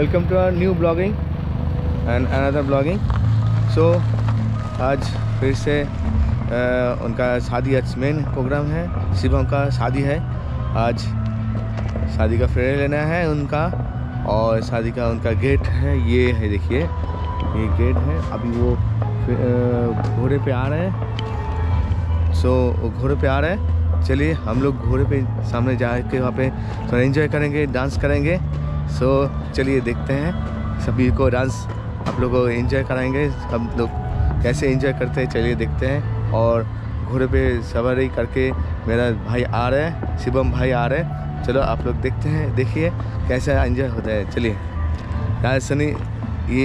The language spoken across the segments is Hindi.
Welcome to our new blogging and another blogging. So आज फिर से उनका शादी, आज मेन प्रोग्राम है, शिवम का शादी है। आज शादी का फेरे लेना है उनका, और शादी का उनका गेट है, ये है, देखिए ये गेट है। अभी वो घोड़े पे आ रहे हैं, सो वो घोड़े पे आ रहे हैं। चलिए हम लोग घोड़े पे सामने जा के वहाँ पे थोड़ा एंजॉय करेंगे, डांस करेंगे। सो चलिए देखते हैं, सभी को डांस आप लोगों को एंजॉय कराएंगे, हम लोग कैसे एंजॉय करते हैं चलिए देखते हैं। और घोड़े पे सवारी करके मेरा भाई आ रहा है, शिवम भाई आ रहे हैं। चलो आप लोग देखते हैं, देखिए कैसा एंजॉय होता है। चलिए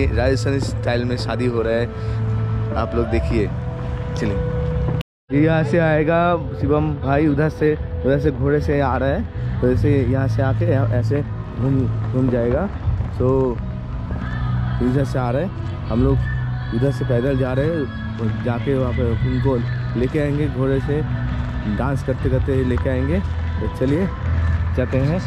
राजस्थानी स्टाइल में शादी हो रहा है, आप लोग देखिए। चलिए यहाँ से आएगा शिवम भाई, उधर से घोड़े से आ रहा है, उधर से यहाँ से आके ऐसे घूम जाएगा। सो इधर से आ रहे हैं, हम लोग उधर से पैदल जा रहे हैं, जाके वहाँ पर उनको लेके आएंगे, घोड़े से डांस करते करते लेके आएंगे। तो चलिए जाते हैं।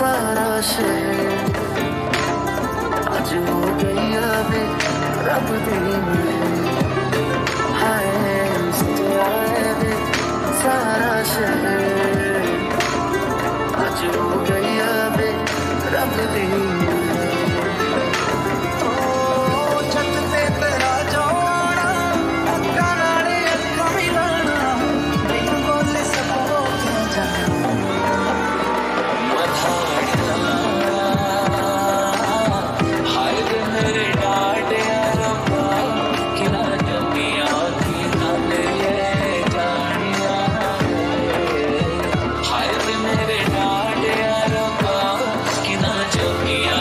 सारा शेर आज हो गई अभी रब दी में सारा शेर आज हो गई अभी रब दी में। Yeah.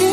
Should